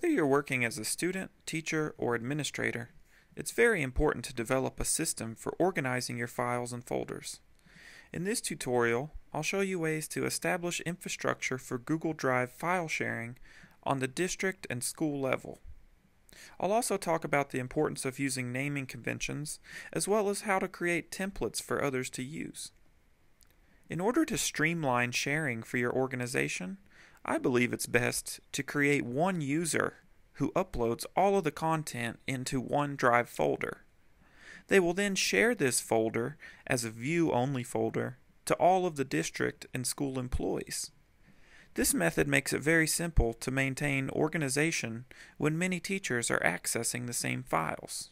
Whether you're working as a student, teacher, or administrator, it's very important to develop a system for organizing your files and folders. In this tutorial, I'll show you ways to establish infrastructure for Google Drive file sharing on the district and school level. I'll also talk about the importance of using naming conventions, as well as how to create templates for others to use. In order to streamline sharing for your organization, I believe it's best to create one user who uploads all of the content into one Drive folder. They will then share this folder as a view-only folder to all of the district and school employees. This method makes it very simple to maintain organization when many teachers are accessing the same files.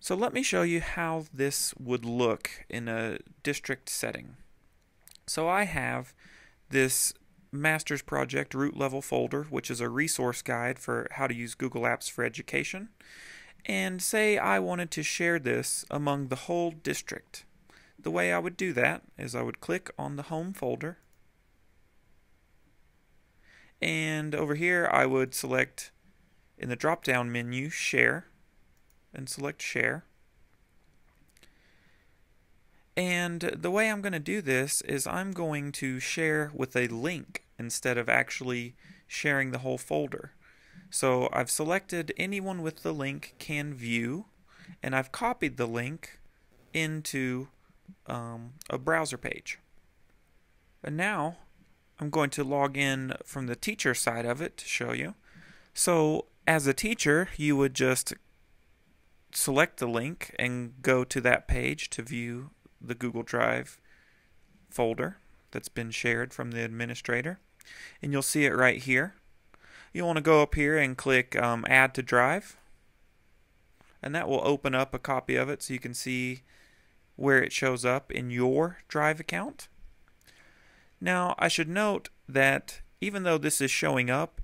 So let me show you how this would look in a district setting. So I have this Master's Project Root Level folder, which is a resource guide for how to use Google Apps for Education. And say I wanted to share this among the whole district. The way I would do that is I would click on the Home folder, and over here I would select in the drop down menu Share and select Share. And the way I'm going to do this is I'm going to share with a link instead of actually sharing the whole folder. So I've selected anyone with the link can view, and I've copied the link into a browser page. And now I'm going to log in from the teacher side of it to show you. So as a teacher, you would just select the link and go to that page to view the Google Drive folder that's been shared from the administrator. And you'll see it right here. You want to go up here and click Add to Drive, and that will open up a copy of it so you can see where it shows up in your Drive account. Now I should note that even though this is showing up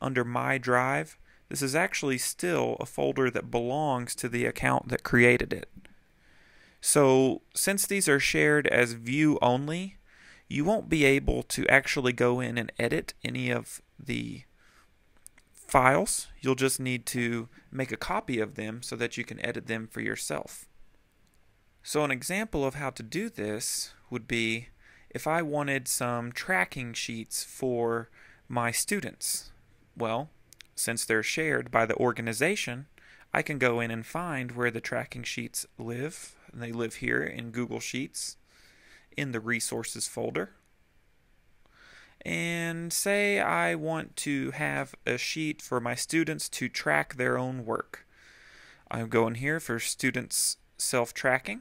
under My Drive, this is actually still a folder that belongs to the account that created it. So since these are shared as view only, you won't be able to actually go in and edit any of the files. You'll just need to make a copy of them so that you can edit them for yourself. So an example of how to do this would be if I wanted some tracking sheets for my students. Well, since they're shared by the organization, I can go in and find where the tracking sheets live. And they live here in Google Sheets in the Resources folder. And say I want to have a sheet for my students to track their own work. I'm going here for students self-tracking,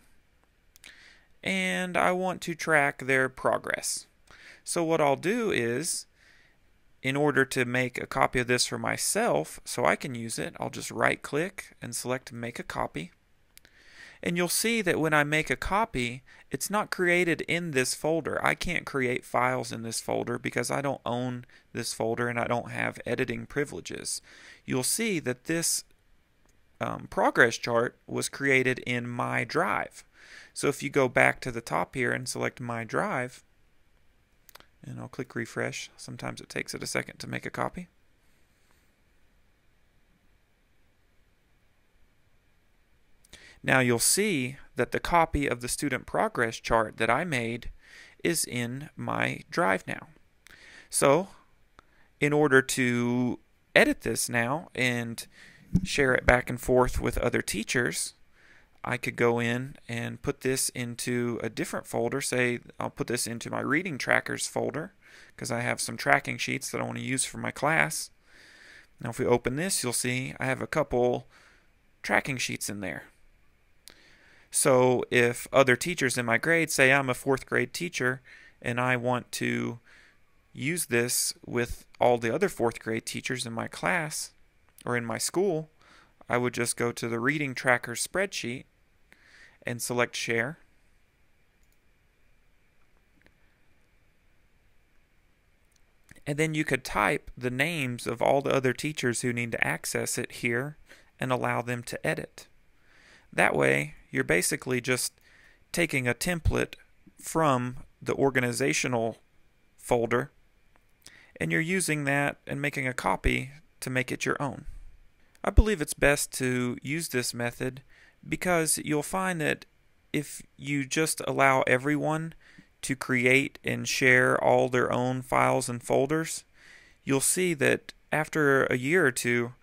and I want to track their progress. So what I'll do is, in order to make a copy of this for myself so I can use it, I'll just right click and select Make a Copy. And you'll see that when I make a copy, it's not created in this folder. I can't create files in this folder because I don't own this folder and I don't have editing privileges. You'll see that this progress chart was created in My Drive. So if you go back to the top here and select My Drive, and I'll click refresh. Sometimes it takes it a second to make a copy. Now you'll see that the copy of the student progress chart that I made is in My Drive now. So in order to edit this now and share it back and forth with other teachers, I could go in and put this into a different folder. Say I'll put this into my reading trackers folder because I have some tracking sheets that I want to use for my class. Now if we open this, you'll see I have a couple tracking sheets in there. So if other teachers in my grade, say I'm a 4th grade teacher and I want to use this with all the other 4th grade teachers in my class or in my school, I would just go to the reading tracker spreadsheet and select Share. And then you could type the names of all the other teachers who need to access it here and allow them to edit. That way, you're basically just taking a template from the organizational folder and you're using that and making a copy to make it your own. I believe it's best to use this method because you'll find that if you just allow everyone to create and share all their own files and folders, you'll see that after a year or two,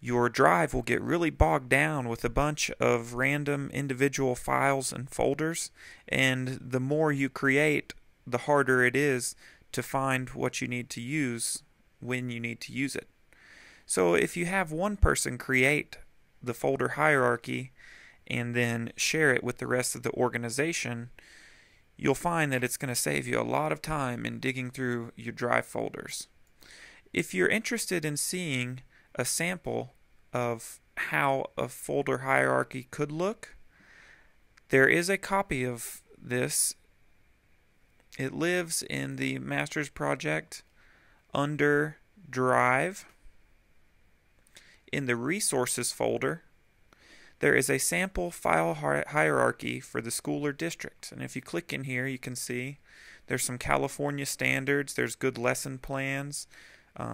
your drive will get really bogged down with a bunch of random individual files and folders, and the more you create, the harder it is to find what you need to use when you need to use it. So if you have one person create the folder hierarchy and then share it with the rest of the organization, you'll find that it's going to save you a lot of time in digging through your drive folders. If you're interested in seeing a sample of how a folder hierarchy could look, there is a copy of this. It lives in the Master's Project under Drive. In the Resources folder, there is a sample file hierarchy for the school or district. And if you click in here, you can see there's some California standards, there's good lesson plans,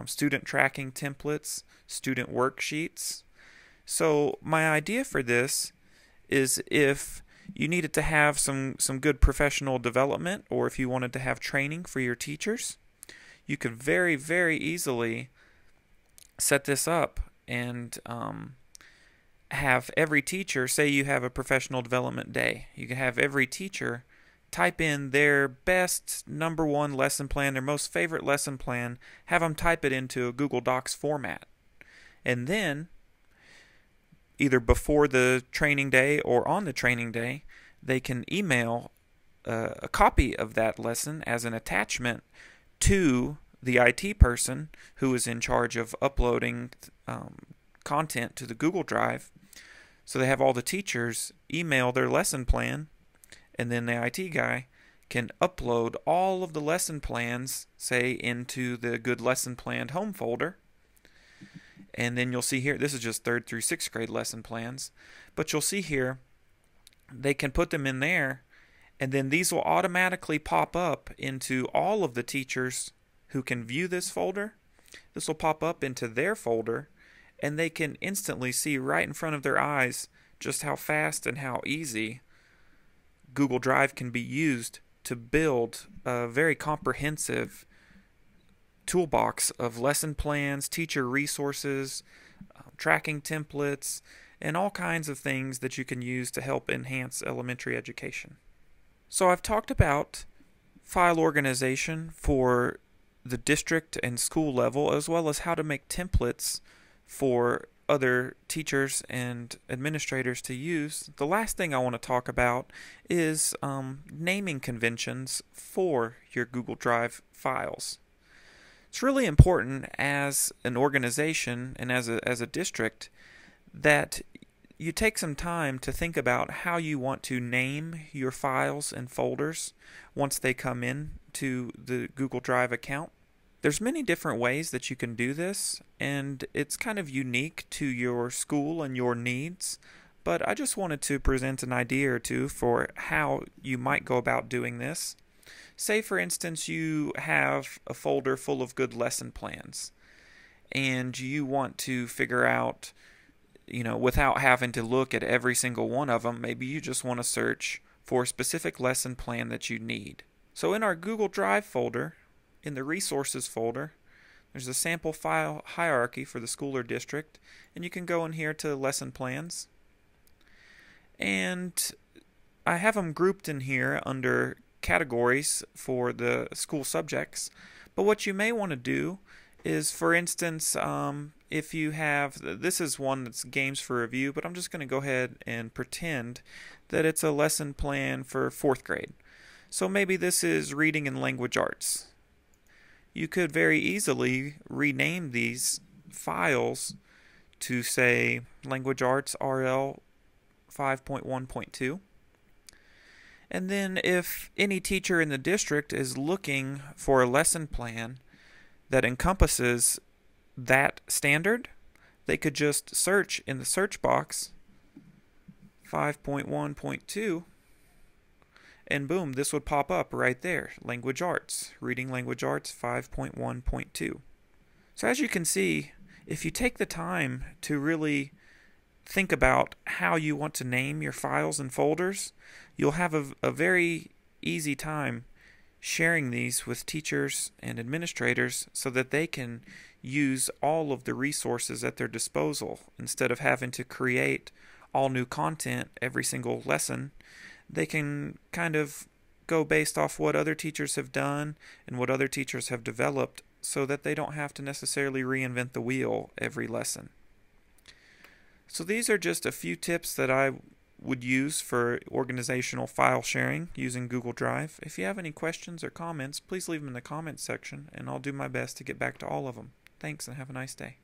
student tracking templates, student worksheets. So my idea for this is if you needed to have some good professional development, or if you wanted to have training for your teachers, you could very, very easily set this up and have every teacher, say you have a professional development day, you can have every teacher type in their best #1 lesson plan, their most favorite lesson plan, have them type it into a Google Docs format. And then, either before the training day or on the training day, they can email a copy of that lesson as an attachment to the IT person who is in charge of uploading content to the Google Drive. So they have all the teachers email their lesson plan, and then the IT guy can upload all of the lesson plans, say, into the Good Lesson Planned home folder. And then you'll see here, this is just 3rd through 6th grade lesson plans, but you'll see here they can put them in there, and then these will automatically pop up into all of the teachers who can view this folder. This will pop up into their folder, and they can instantly see right in front of their eyes just how fast and how easy Google Drive can be used to build a very comprehensive toolbox of lesson plans, teacher resources, tracking templates, and all kinds of things that you can use to help enhance elementary education. So I've talked about file organization for the district and school level, as well as how to make templates for other teachers and administrators to use. The last thing I want to talk about is naming conventions for your Google Drive files. It's really important as an organization and as a district that you take some time to think about how you want to name your files and folders once they come in to the Google Drive account. There's many different ways that you can do this, and it's kind of unique to your school and your needs, but I just wanted to present an idea or two for how you might go about doing this. Say, for instance, you have a folder full of good lesson plans, and you want to figure out, you know, without having to look at every single one of them, maybe you just want to search for a specific lesson plan that you need. So in our Google Drive folder, in the Resources folder, there's a sample file hierarchy for the school or district, and you can go in here to lesson plans, and I have them grouped in here under categories for the school subjects. But what you may want to do is, for instance, if you have, this is one that's games for review, but I'm just going to go ahead and pretend that it's a lesson plan for 4th grade. So maybe this is reading and language arts. You could very easily rename these files to, say, language arts RL 5.1.2. And then if any teacher in the district is looking for a lesson plan that encompasses that standard, they could just search in the search box 5.1.2, and boom, this would pop up right there, language arts, reading language arts 5.1.2. So as you can see, if you take the time to really think about how you want to name your files and folders, you'll have a very easy time sharing these with teachers and administrators so that they can use all of the resources at their disposal. Instead of having to create all new content every single lesson, they can kind of go based off what other teachers have done and what other teachers have developed so that they don't have to necessarily reinvent the wheel every lesson. So these are just a few tips that I would use for organizational file sharing using Google Drive. If you have any questions or comments, please leave them in the comments section, and I'll do my best to get back to all of them. Thanks, and have a nice day.